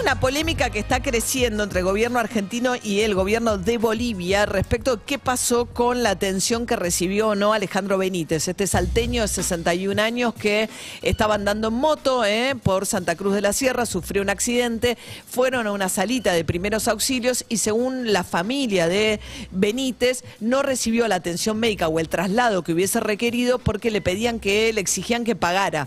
una polémica que está creciendo entre el gobierno argentino y el gobierno de Bolivia respecto a qué pasó con la atención que recibió o no Alejandro Benítez, este salteño de 61 años que estaba andando en moto por Santa Cruz de la Sierra, sufrió un accidente, fueron a una salita de primeros auxilios y según la familia de Benítez no recibió la atención médica o el traslado que hubiese requerido porque le pedían que le exigían que pagara,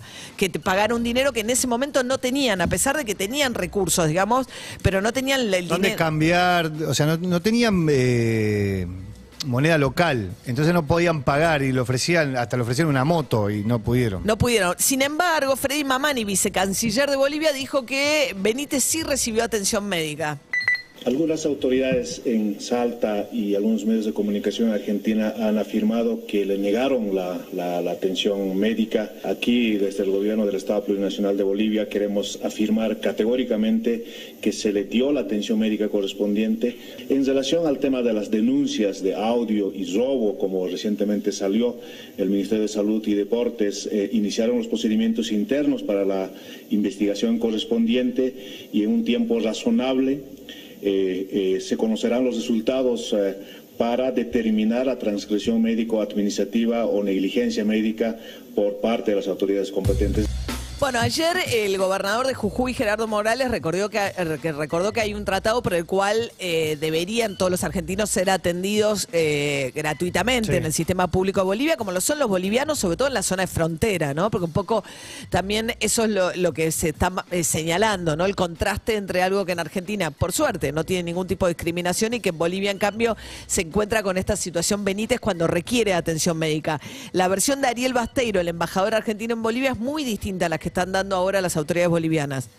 un dinero que en ese momento no tenían, a pesar de que tenían recursos, digamos, pero no tenían el dinero. ¿Dónde cambiar? O sea, no tenían moneda local, entonces no podían pagar y le ofrecían, hasta le ofrecieron una moto y no pudieron. No pudieron. Sin embargo, Freddy Mamani, vicecanciller de Bolivia, dijo que Benítez sí recibió atención médica. Algunas autoridades en Salta y algunos medios de comunicación en Argentina han afirmado que le negaron la atención médica. Aquí, desde el gobierno del Estado Plurinacional de Bolivia, queremos afirmar categóricamente que se le dio la atención médica correspondiente. En relación al tema de las denuncias de audio y robo, como recientemente salió, el Ministerio de Salud y Deportes iniciaron los procedimientos internos para la investigación correspondiente y en un tiempo razonable se conocerán los resultados para determinar la transgresión médico-administrativa o negligencia médica por parte de las autoridades competentes. Bueno, ayer el gobernador de Jujuy, Gerardo Morales, recordó que hay un tratado por el cual deberían todos los argentinos ser atendidos gratuitamente en el sistema público de Bolivia, como lo son los bolivianos, sobre todo en la zona de frontera, ¿no? Porque un poco también eso es lo que se está señalando, ¿no? El contraste entre algo que en Argentina, por suerte, no tiene ningún tipo de discriminación y que en Bolivia, en cambio, se encuentra con esta situación Benítez cuando requiere atención médica. La versión de Ariel Basteiro, el embajador argentino en Bolivia, es muy distinta a la que están dando ahora las autoridades bolivianas.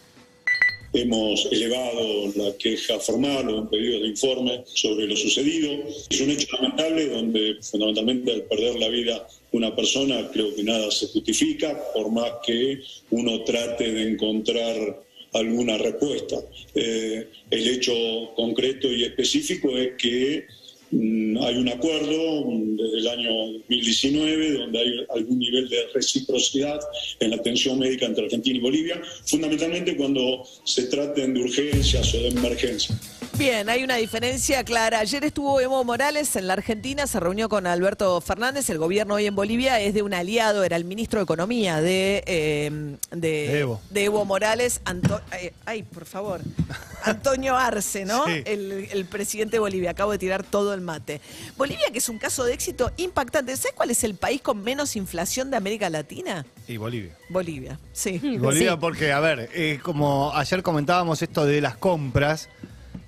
Hemos elevado la queja formal o un pedido de informe sobre lo sucedido. Es un hecho lamentable donde fundamentalmente al perder la vida una persona creo que nada se justifica por más que uno trate de encontrar alguna respuesta. El hecho concreto y específico es que hay un acuerdo desde el año 2019 donde hay algún nivel de reciprocidad en la atención médica entre Argentina y Bolivia, fundamentalmente cuando se traten de urgencias o de emergencias. Bien, hay una diferencia clara. Ayer estuvo Evo Morales en la Argentina, se reunió con Alberto Fernández. El gobierno hoy en Bolivia es de un aliado, era el ministro de Economía de Evo Morales. Antonio Arce, ¿no? Sí. El presidente de Bolivia. Acabo de tirar todo el mate. Bolivia, que es un caso de éxito impactante. ¿Sabes cuál es el país con menos inflación de América Latina? Y Bolivia. Bolivia, sí. Y Bolivia sí. Porque, a ver, como ayer comentábamos esto de las compras,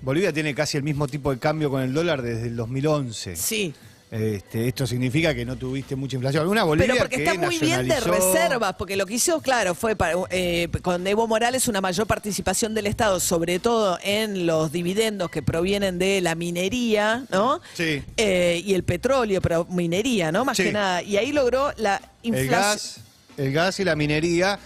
Bolivia tiene casi el mismo tipo de cambio con el dólar desde el 2011. Sí. Esto significa que no tuviste mucha inflación. Una Bolivia pero porque está muy bien de reservas, porque lo que hizo, claro, fue con Evo Morales una mayor participación del Estado, sobre todo en los dividendos que provienen de la minería, ¿no? Sí. Y el petróleo, pero minería, ¿no? Más que nada. Y ahí logró la inflación. El gas y la minería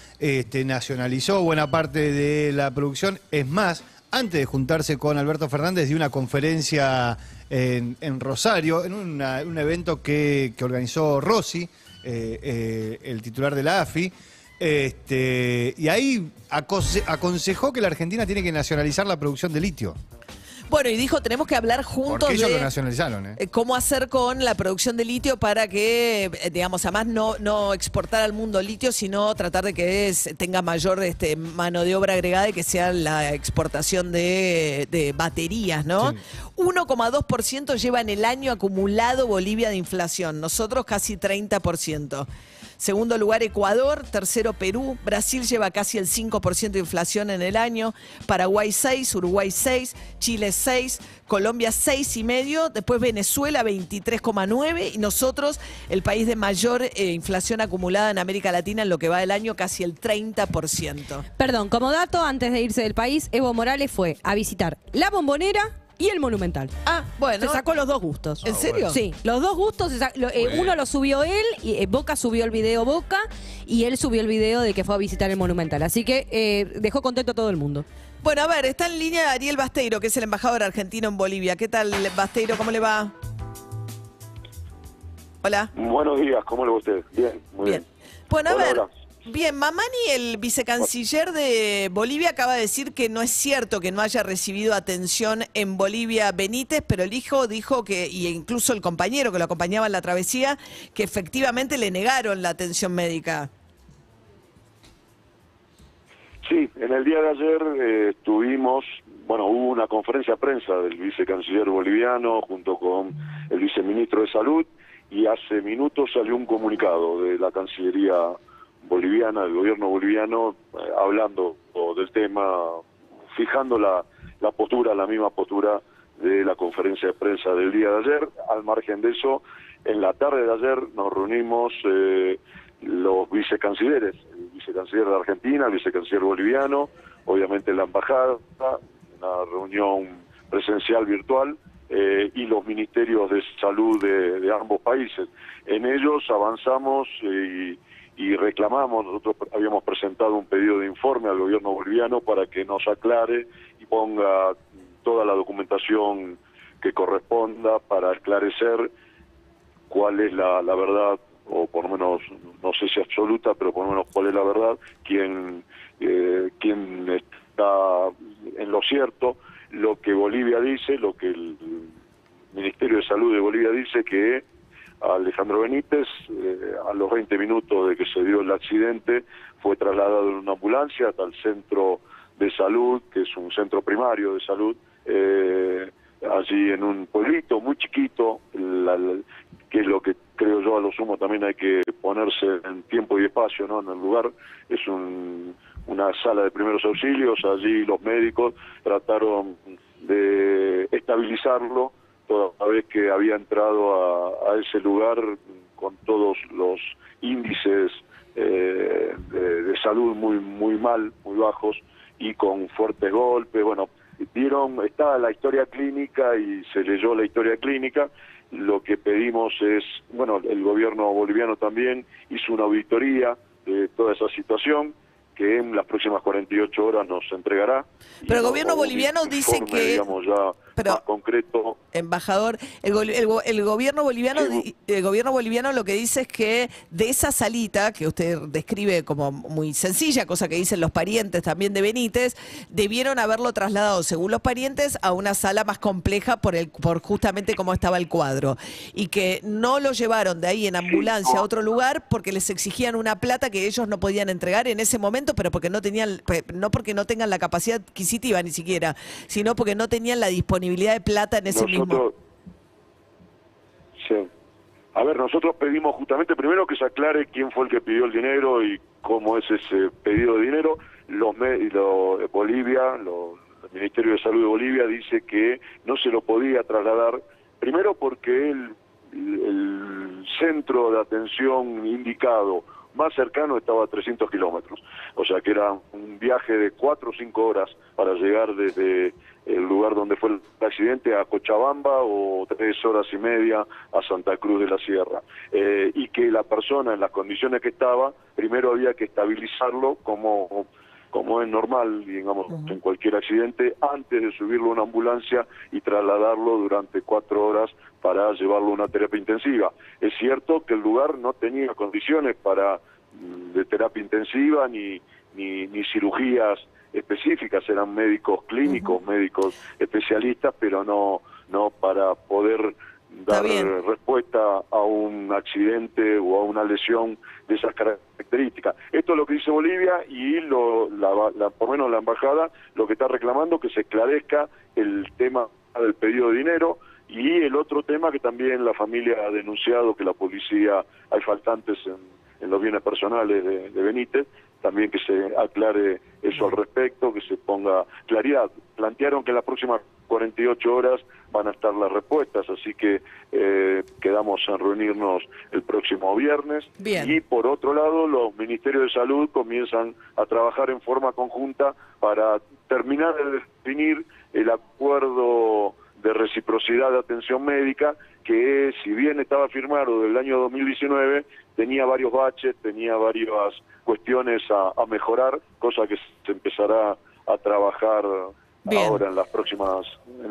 nacionalizó buena parte de la producción. Es más, antes de juntarse con Alberto Fernández, dio una conferencia en Rosario, en un evento que organizó Rossi, el titular de la AFI, y ahí aconsejó que la Argentina tiene que nacionalizar la producción de litio. Bueno, y dijo, tenemos que hablar juntos de ellos lo nacionalizaron, cómo hacer con la producción de litio para que, digamos, además no exportar al mundo litio, sino tratar de que tenga mayor mano de obra agregada y que sea la exportación de baterías, ¿no? Sí. 1,2% lleva en el año acumulado Bolivia de inflación, nosotros casi 30%. Segundo lugar Ecuador, tercero Perú, Brasil lleva casi el 5% de inflación en el año, Paraguay 6, Uruguay 6, Chile 6, Colombia 6,5, después Venezuela 23,9 y nosotros el país de mayor inflación acumulada en América Latina en lo que va del año, casi el 30%. Perdón, como dato, antes de irse del país, Evo Morales fue a visitar La Bombonera y el Monumental. Ah, bueno. Se sacó los dos gustos. ¿En serio? Sí, los dos gustos. Uno lo subió él, y Boca subió el video Boca, y él subió el video de que fue a visitar el Monumental. Así que dejó contento a todo el mundo. Bueno, a ver, está en línea Ariel Basteiro, que es el embajador argentino en Bolivia. ¿Qué tal, Basteiro? ¿Cómo le va? Hola. Buenos días, ¿cómo le va a usted? Bien, muy bien. Bueno, a ver. Bien, Mamani, el vicecanciller de Bolivia, acaba de decir que no es cierto que no haya recibido atención en Bolivia Benítez, pero el hijo dijo que, y incluso el compañero que lo acompañaba en la travesía, que efectivamente le negaron la atención médica. Sí, en el día de ayer estuvimos, bueno, hubo una conferencia de prensa del vicecanciller boliviano junto con el viceministro de Salud, y hace minutos salió un comunicado de la Cancillería boliviana, del gobierno boliviano, hablando del tema, fijando la postura, la misma postura de la conferencia de prensa del día de ayer. Al margen de eso, en la tarde de ayer nos reunimos los vicecancilleres, el vicecanciller de Argentina, el vicecanciller boliviano, obviamente la embajada, una reunión presencial virtual, y los ministerios de salud de ambos países. En ellos avanzamos y reclamamos, nosotros habíamos presentado un pedido de informe al gobierno boliviano para que nos aclare y ponga toda la documentación que corresponda para esclarecer cuál es la verdad, o por lo menos, no sé si absoluta, pero por lo menos cuál es la verdad, quién está en lo cierto. Lo que Bolivia dice, lo que el Ministerio de Salud de Bolivia dice, que Alejandro Benítez, a los 20 minutos de que se dio el accidente, fue trasladado en una ambulancia hasta el centro de salud, que es un centro primario de salud, allí en un pueblito muy chiquito, que es lo que creo yo a lo sumo también hay que ponerse en tiempo y espacio, ¿no? En el lugar, es una sala de primeros auxilios, allí los médicos trataron de estabilizarlo, toda vez que había entrado a ese lugar con todos los índices de salud muy mal, muy bajos, y con fuertes golpes. Bueno, estaba la historia clínica y se leyó la historia clínica. Lo que pedimos es, bueno, el gobierno boliviano también hizo una auditoría de toda esa situación, que en las próximas 48 horas nos entregará. Pero el gobierno boliviano dice que, digamos, ya pero, más concreto. Embajador, el gobierno boliviano lo que dice es que de esa salita, que usted describe como muy sencilla, cosa que dicen los parientes también de Benítez, debieron haberlo trasladado, según los parientes, a una sala más compleja por justamente cómo estaba el cuadro. Y que no lo llevaron de ahí en ambulancia a otro lugar porque les exigían una plata que ellos no podían entregar en ese momento, pero porque no tengan la capacidad adquisitiva ni siquiera, sino porque no tenían la disponibilidad de plata en ese mismo. Sí. A ver, nosotros pedimos justamente primero que se aclare quién fue el que pidió el dinero y cómo es ese pedido de dinero. El Ministerio de Salud de Bolivia dice que no se lo podía trasladar, primero porque el centro de atención indicado más cercano estaba a 300 kilómetros, o sea que era un viaje de 4 o 5 horas para llegar desde el lugar donde fue el accidente a Cochabamba, o 3 horas y media a Santa Cruz de la Sierra, y que la persona en las condiciones que estaba, primero había que estabilizarlo como es normal, digamos, en cualquier accidente, antes de subirlo a una ambulancia y trasladarlo durante 4 horas para llevarlo a una terapia intensiva. Es cierto que el lugar no tenía condiciones de terapia intensiva ni cirugías específicas, eran médicos clínicos, médicos especialistas, pero no para poder dar respuesta a un accidente o a una lesión de esas características. Esto es lo que dice Bolivia, y por lo menos la embajada lo que está reclamando, que se esclarezca el tema del pedido de dinero, y el otro tema que también la familia ha denunciado, que la policía, hay faltantes en los bienes personales de Benítez, también que se aclare eso al respecto, que se ponga claridad. Plantearon que en las próximas 48 horas van a estar las respuestas, así que quedamos en reunirnos el próximo viernes. Bien. Y por otro lado, los ministerios de salud comienzan a trabajar en forma conjunta para terminar de definir el acuerdo de reciprocidad de atención médica, que si bien estaba firmado del año 2019, tenía varios baches, tenía varias cuestiones a mejorar, cosa que se empezará a trabajar. Bien. Ahora en las próximas,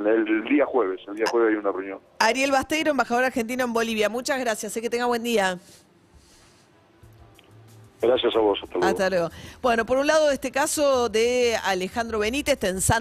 el día jueves hay una reunión. Ariel Basteiro, embajador argentino en Bolivia, muchas gracias, que tenga buen día. Gracias a vos. Hasta luego. Bueno, por un lado, este caso de Alejandro Benítez, en Santa